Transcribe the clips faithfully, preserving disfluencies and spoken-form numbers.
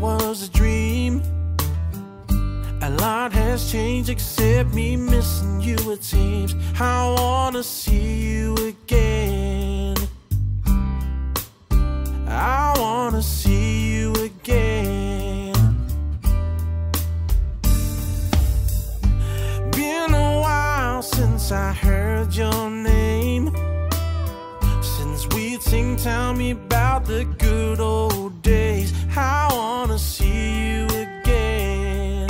was a dream. A lot has changed except me missing you it seems. I wanna see you again. I wanna see you again. Been a while since I heard your name. Since we'd sing, tell me about the good old days. I wanna see you again.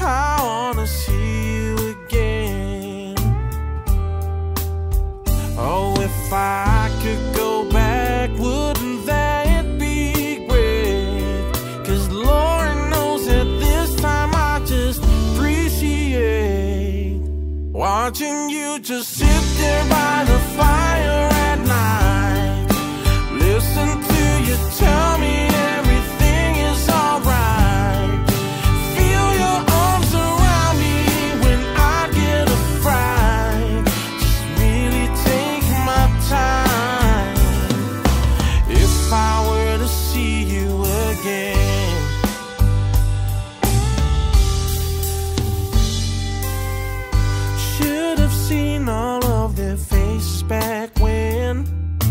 I wanna see you again. Oh, if I could go. Watching you just sit there by the fire at night, listen to you tell me everything is alright. Feel your arms around me when I get a fright. Just really take my time. If I were to see you again. Back when I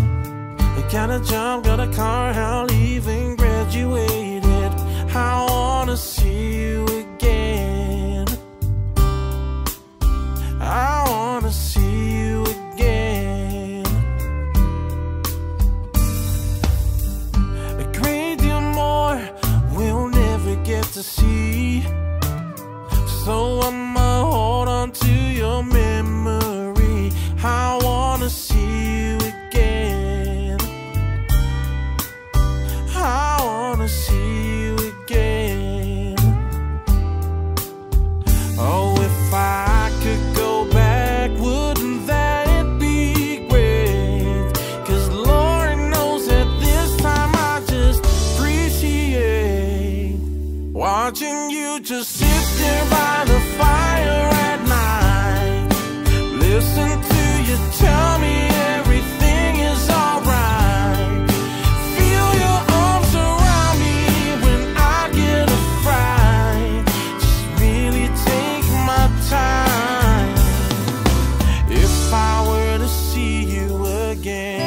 got a job, got a car, I'll even graduated. I wanna see you again. I wanna see you again. A great deal more we'll never get to see, so I'ma hold on to your memory. I I wanna see you again. I wanna see you again. Oh, if I could go back, wouldn't that be great? Cause Lord knows at this time I just appreciate watching you just sit there by the fire at night. Listen to you tell me everything is alright. Feel your arms around me when I get a fright. Just really take my time. If I were to see you again.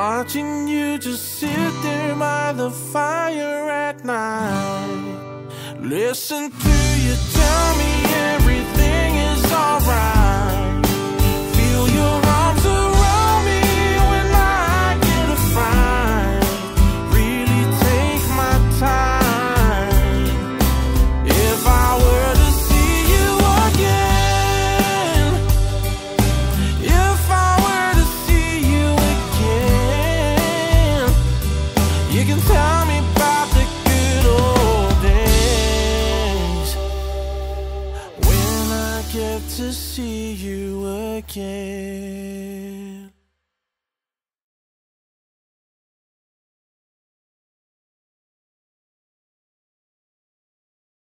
Watching you just sit there by the fire at night. Listen to you tell me everything is alright. Feel your arms around me when I get a fright. Really take my time. If I were to see you again. If I you can tell me about the good old days when I get to see you again.